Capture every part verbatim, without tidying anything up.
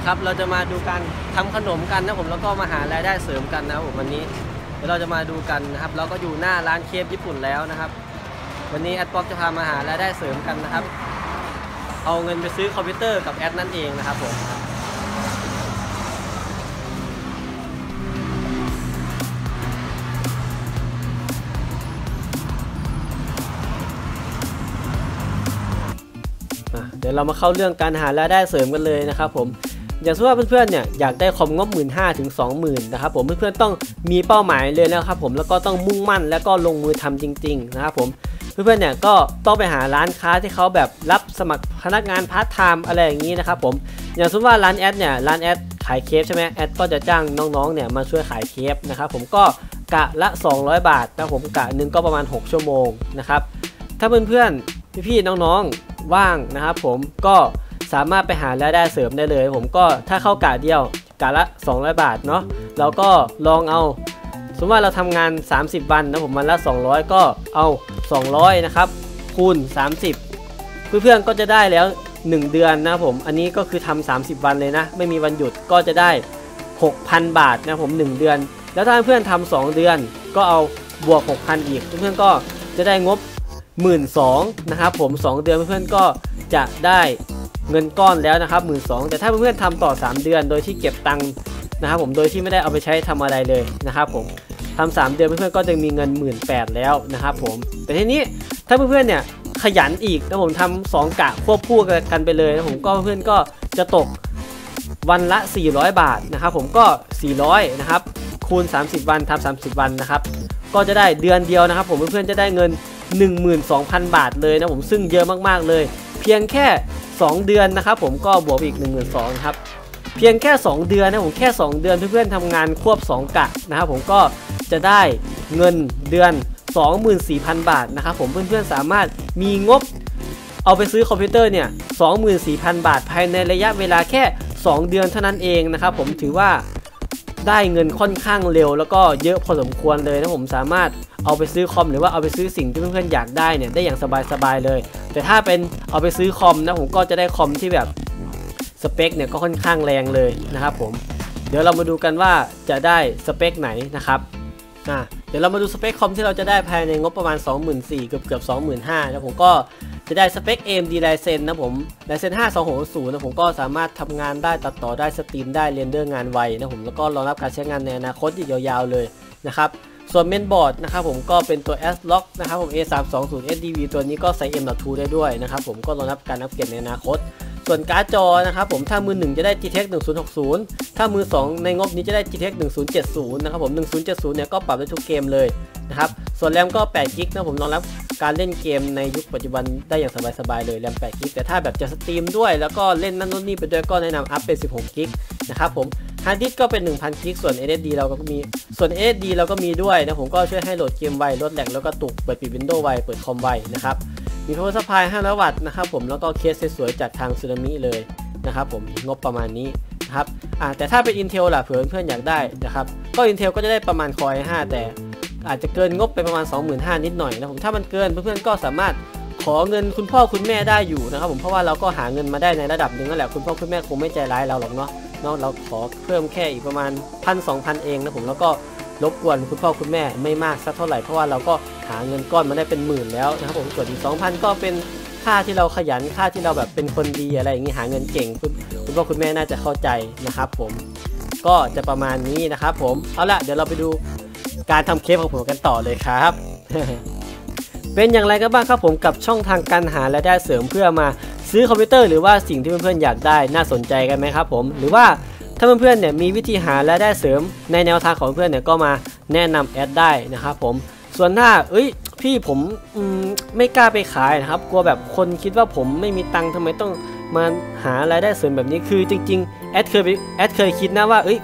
ดีครับเราจะมาดูการทำขนมกันนะผมแล้วก็มาหารายได้เสริมกันนะผมวันนี้เดี๋ยวเราจะมาดูกันนะครับเราก็อยู่หน้าร้านเคฟญี่ปุ่นแล้วนะครับวันนี้แอดป๊อกจะพามาหารายได้เสริมกันนะครับเอาเงินไปซื้อคอมพิวเตอร์กับแอดนั่นเองนะครับผมเดี๋ยวเรามาเข้าเรื่องการหารายได้เสริมกันเลยนะครับผมอย่างเช่นว่าเพื่อนๆเนี่ยอยากได้คอมงบ หนึ่งหมื่นห้าพัน ถึง สองหมื่น นะครับผมเพื่อนๆต้องมีเป้าหมายเลยนะครับผมแล้วก็ต้องมุ่งมั่นแล้วก็ลงมือทำจริงๆนะครับผมเพื่อนๆเนี่ยก็ต้องไปหาร้านค้าที่เขาแบบรับสมัครพนักงานพาร์ทไทม์อะไรอย่างนี้นะครับผมอย่างเช่นว่าร้านแอดเนี่ยร้านแอดขายเคฟใช่ไหมแอดก็จะจ้างน้องๆเนี่ยมาช่วยขายเคฟนะครับผมก็กะละสองร้อยบาทนะผมกะหนึ่งก็ประมาณหกชั่วโมงนะครับถ้าเพื่อนๆพี่ๆน้องๆว่างนะครับผมก็สามารถไปหารายได้เสริมได้เลยผมก็ถ้าเข้ากะเดียวกะละสองร้อยบาทเนาะเราก็ลองเอาสมมติว่าเราทำงานสามสิบวันนะผมมันละสองร้อยก็เอาสองร้อยนะครับคูณสามสิบเพื่อนๆก็จะได้แล้วหนึ่งเดือนนะผมอันนี้ก็คือทำสามสิบวันเลยนะไม่มีวันหยุดก็จะได้ หกพัน บาทนะผมหนึ่งเดือนแล้วถ้าเพื่อนทำสองเดือนก็เอาบวก หกพัน อีกเพื่อนๆก็จะได้งบ หนึ่งหมื่นสองพัน นะครับผมสองเดือนเพื่อนๆก็จะได้เงินก้อนแล้วนะครับหมื่นสองแต่ถ้าเพื่อนๆทำต่อสามเดือนโดยที่เก็บตังค์นะครับผมโดยที่ไม่ได้เอาไปใช้ทำอะไรเลยนะครับผมทำสามเดือนเพื่อนๆก็จะมีเงิน หนึ่งหมื่นแปดพัน แล้วนะครับผมแต่ทีนี้ถ้าเพื่อนๆเนี่ยขยันอีกนะผมทำสองกะควบคู่กันไปเลยนะผมก็เพื่อนก็จะตกวันละสี่ร้อยบาทนะครับผมก็สี่ร้อยนะครับคูณสามสิบวันทำสามสิบวันนะครับก็จะได้เดือนเดียวนะครับผมเพื่อนๆจะได้เงิน หนึ่งหมื่นสองพัน บาทเลยนะผมซึ่งเยอะมากๆเลยเพียงแค่สองเดือนนะครับผมก็บวกอีก หนึ่งหมื่นสองพัน ครับเพียงแค่สองเดือนนะผมแค่สองเดือนเพื่อนๆทำงานควบสองกะนะครับผมก็จะได้เงินเดือน สองหมื่นสี่พัน บาทนะครับผมเพื่อนๆสามารถมีงบเอาไปซื้อคอมพิวเตอร์เนี่ย สองหมื่นสี่พัน บาทภายในระยะเวลาแค่สองเดือนเท่านั้นเองนะครับผมถือว่าได้เงินค่อนข้างเร็วแล้วก็เยอะพอสมควรเลยนะผมสามารถเอาไปซื้อคอมหรือว่าเอาไปซื้อสิ่งที่เพื่อนๆอยากได้เนี่ยได้อย่างสบายๆเลยแต่ถ้าเป็นเอาไปซื้อคอมนะผมก็จะได้คอมที่แบบสเปคเนี่ยก็ค่อนข้างแรงเลยนะครับผมเดี๋ยวเรามาดูกันว่าจะได้สเปคไหนนะครับอ่ะเดี๋ยวเรามาดูสเปคคอมที่เราจะได้ภายในงบประมาณ สองหมื่นสี่พัน เกือบเกือบ สองหมื่นห้าพัน นะผมก็จะได้สเปค เอ เอ็ม ดี Ryzen นะผม Ryzen ห้า สองหกศูนย์ นะผมก็สามารถทำงานได้ตัดต่อได้สตรีมได้เรนเดอร์งานไวนะผมแล้วก็รองรับการใช้งานในอนาคตอีกยาวๆเลยนะครับส่วนเมนบอร์ดนะครับผมก็เป็นตัว เอส ล็อก นะครับผม เอ สามสองศูนย์ เอส ดี วี ตัวนี้ก็ใส่ เอ็ม สอง ได้ด้วยนะครับผมก็รองรับการอัปเกรดในอนาคตส่วนการ์ดจอนะครับผมถ้ามือหนึ่งจะได้ จี ที อี เอ็กซ์ หนึ่งศูนย์หกศูนย์ถ้ามือสองในงบนี้จะได้ จี ที อี เอ็กซ์ หนึ่งศูนย์เจ็ดศูนย์นะครับผมหนึ่งศูนย์เจ็ดศูนย์เนี่ยก็ปรับได้ทุกเกมเลยนะครับส่วนแรมก็แปดกิกนะผมรองรับการเล่นเกมในยุคปัจจุบันได้อย่างสบายๆเลยแรมแปดกิกแต่ถ้าแบบจะสตรีมด้วยแล้วก็เล่นนั่นนู่นนี่ไปด้วยก็แนะนำอัพเป็นสิบหกกิกนะครับผมฮาร์ดดิสก์ก็เป็น หนึ่งพัน กิกส่วน เอส เอส ดี เราก็มีส่วน เอส เอส ดี เราก็มีด้วยนะผมก็ช่วยให้โหลดเกมไวลดแหลกแล้วก็ตุกเปิดปิด Windows ไวเปิดคอมไวนะครับมี Power Supply ห้าร้อย วัตต์นะครับผมแล้วก็เคสสวยๆจากทางซูนามิเลยนะครับผมงบประมาณนี้นะครับอ่าแต่ถ้าเป็น Intel ล่ะเผื่อเพื่อนอยากได้นะครับก็ Intel ก็จะได้ประมาณ Core ไอ ไฟว์ แต่อาจจะเกินงบไปประมาณ สองหมื่นห้าพัน นิดหน่อยนะผมถ้ามันเกินเพื่อนๆก็สามารถขอเงินคุณพ่อคุณแม่ได้อยู่นะครับผมเพราะว่าเราก็หาเงินมาได้ในระดับหนึ่งนั่นแหละคุณพ่อคุณแม่คงไม่ใจร้ายเราหรอกเนาะเนาะเราขอเพิ่มแค่อีกประมาณ หนึ่งพันสองพัน เองนะผมแล้วก็รบกวนคุณพ่อคุณแม่ไม่มากสักเท่าไหร่เพราะว่าเราก็หาเงินก้อนมาได้เป็นหมื่นแล้วนะครับผมส่วนอีก สองพัน ก็เป็นค่าที่เราขยันค่าที่เราแบบเป็นคนดีอะไรอย่างนี้หาเงินเก่งคุณคุณพ่อคุณแม่น่าจะเข้าใจนะครับผมก็จะประมาณนี้นะครับผมเอาละเดี๋ยวเราไปดูการทำเคฟของผมกันต่อเลยครับ เป็นอย่างไรกันบ้างครับผมกับช่องทางการหารายได้เสริมเพื่อมาซื้อคอมพิวเตอร์หรือว่าสิ่งที่เพื่อนๆอยากได้น่าสนใจกันไหมครับผมหรือว่าถ้าเพื่อนๆเนี่ยมีวิธีหารายได้เสริมในแนวทางของเพื่อนเนี่ยก็มาแนะนำแอดได้นะครับผมส่วนถ้าเอ้ยพี่ผมไม่กล้าไปขายนะครับกลัวแบบคนคิดว่าผมไม่มีตังค์ทำไมต้องมาหารายได้เสริมแบบนี้คือจริงๆแอดเคยแอดเคยคิดนะว่าเอ้ย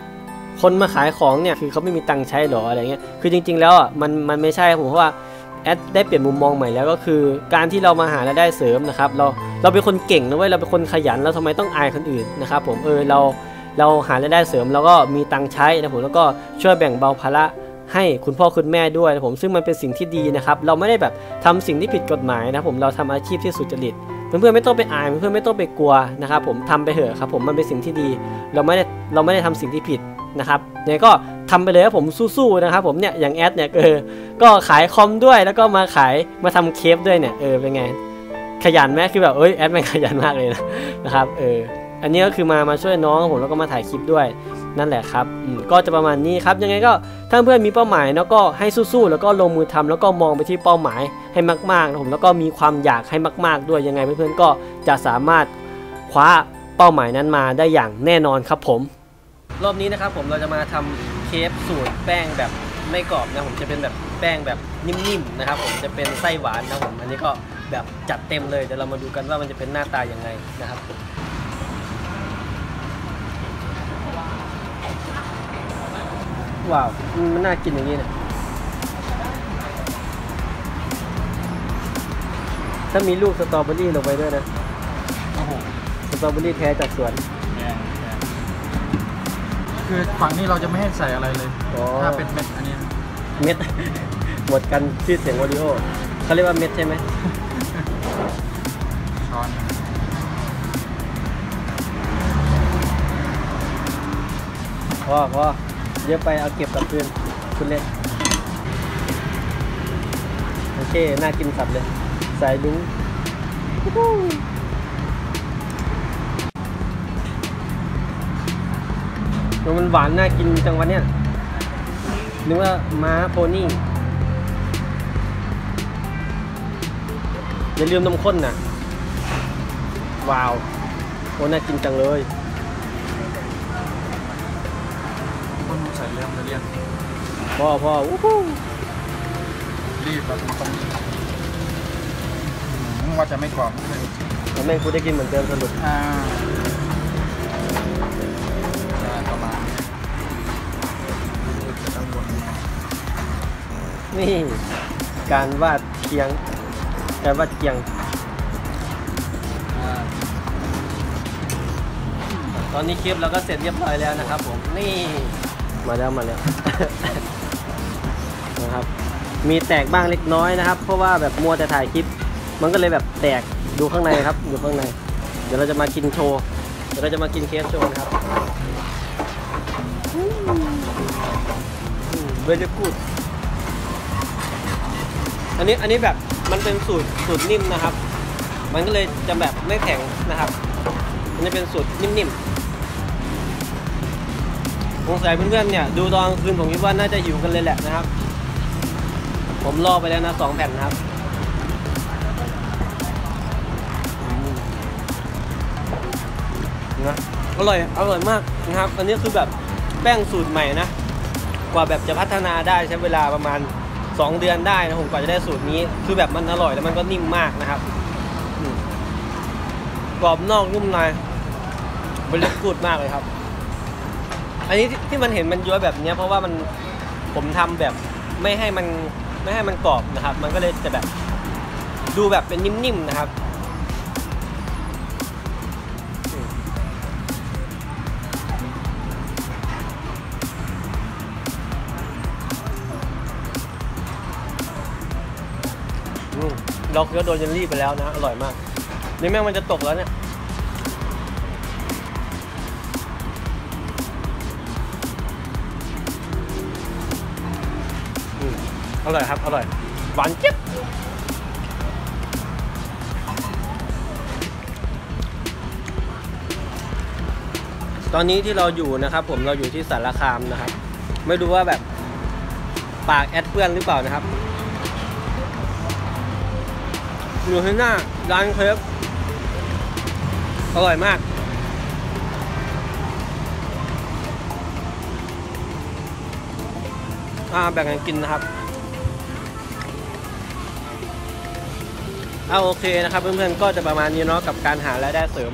คนมาขายของเนี่ยคือเขาไม่มีตังค์ใช้หรออะไรเงี้ยคือจริงๆแล้วอ่ะมันมันไม่ใช่ผมเพราะว่าแอดได้เปลี่ยนมุมมองใหม่แล้วก็คือการที่เรามาหารายได้เสริมนะครับเราเราเป็นคนเก่งนะเว้ยเราเป็นคนขยันเราทำไมต้องอายคนอื่นนะครับผมเออเราเราหารายได้เสริมแล้วก็มีตังค์ใช้นะผมแล้วก็ช่วยแบ่งเบาภาระให้คุณพ่อคุณแม่ด้วยนะผมซึ่งมันเป็นสิ่งที่ดีนะครับเราไม่ได้แบบทำสิ่งที่ผิดกฎหมายนะผมเราทำอาชีพที่สุจริต เพื่อนๆไม่ต้องไปอายเพื่อนๆไม่ต้องไปกลัวนะครับผมทำไปเถอะครับผมมันเป็นสิ่งที่ดีเราไม่ได้เราไม่ได้ทำสิ่งที่ผิดนะครับเนี่ยก็ทำไปเลยครับผมสู้ๆนะครับผมเนี่ยอย่างแอดเนี่ยเออก็ขายคอมด้วยแล้วก็มาขายมาทำเคฟด้วยเนี่ยเออเป็นไงขยันไหมคือแบบเอ้ยแอดมันขยันมากเลยนะนะครับเอออันนี้ก็คือมามาช่วยน้องผมแล้วก็มาถ่ายคลิปด้วยนั่นแหละครับก็จะประมาณนี้ครับยังไงก็ถ้าเพื่อนมีเป้าหมายแล้วก็ให้สู้ๆแล้วก็ลงมือทำแล้วก็มองไปที่เป้าหมายให้มากๆนะผมแล้วก็มีความอยากให้มากๆด้วยยังไงเพื่อนๆก็จะสามารถคว้าเป้าหมายนั้นมาได้อย่างแน่นอนครับผมรอบนี้นะครับผมเราจะมาทำเคฟสูตรแป้งแบบไม่กรอบนะผมจะเป็นแบบแป้งแบบนิ่มๆนะครับผมจะเป็นไส้หวานนะผมอันนี้ก็แบบจัดเต็มเลยเดี๋ยวเรามาดูกันว่ามันจะเป็นหน้าตายังไงนะครับว้าวมันน่ากินอย่างนี้นะถ้ามีลูกสตรอเบอรี่ลงไปด้วยนะสตรอเบอรี่แท้จากสวนคือฝั่งนี้เราจะไม่ให้ใส่อะไรเลยถ้าเป็นเม็ดอันนี้เม็ดหมดกันชื่อเสียงวอริโอเขาเรียกว่าเม็ดใช่ไหมช้อนพอพอเยอะไปเอาเก็บกลับคืนคุณเล่นโอเคน่ากินสับเลยสายลุ้งมันหวานน่ากินจังวันเนี้ยนึกว่าม้าโพนี่อย่าลืมนมข้นนะว้าวโอ้น่ากินจังเลยคนใส่เลี้ยงมาเลี้ยงพ่อพ่ออู้หูรีบแบบมันต้องว่าจะไม่กรอบแล้วแม่งกูได้กินเหมือนเดิมสนุกอ่าประมาณนี่การวาดเคียงการวาดเคียงตอนนี้คลิปเราก็เสร็จเรียบร้อยแล้วนะครับผมนี่มาแล้วมาแล้ว นะครับมีแตกบ้างเล็กน้อยนะครับเพราะว่าแบบมัวแต่ถ่ายคลิปมันก็เลยแบบแตกดูข้างในครับดูข้างในเดี๋ยวเราจะมากินโชว์เดี๋ยวเราจะมากินเคฟโชว์นะครับเบลกูดอันนี้อันนี้แบบมันเป็นสูตรสูตรนิ่มนะครับมันก็เลยจะแบบไม่แข็งนะครับมันจะเป็นสูตรนิ่มๆสงสัยเพื่อนๆเนี่ยดูตอนคืนผมคิดว่าน่าจะหิวกันเลยแหละนะครับผมรอไปแล้วนะสองแผ่นนะครับนะอร่อยอร่อยมากนะครับอันนี้คือแบบแป้งสูตรใหม่นะกว่าแบบจะพัฒนาได้ใช้เวลาประมาณสองเดือนได้นะผมกว่าจะได้สูตรนี้คือแบบมันอร่อยแล้วมันก็นิ่มมากนะครับกรอบนอกนุ่มในบริสุทธิ์มากเลยครับอันนี้ที่มันเห็นมันย้วยแบบนี้เพราะว่ามันผมทำแบบไม่ให้มันไม่ให้มันกรอบนะครับมันก็เลยจะแบบดูแบบเป็นนิ่มๆนะครับเราเคี้ยวโดนยันรี่ไปแล้วนะอร่อยมากนี่แม่งมันจะตกแล้วเนี่ยอร่อยครับอร่อยหวานเจี๊ยบตอนนี้ที่เราอยู่นะครับผมเราอยู่ที่สารคามนะครับไม่รู้ว่าแบบปากแอดเปื้อนหรือเปล่านะครับอยู่ที่หน้าร้านเคฟอร่อยมากอ่าแบ่งกันกินนะครับเอาโอเคนะครับเพื่อนๆก็จะประมาณนี้เนาะกับการหารายได้เสริม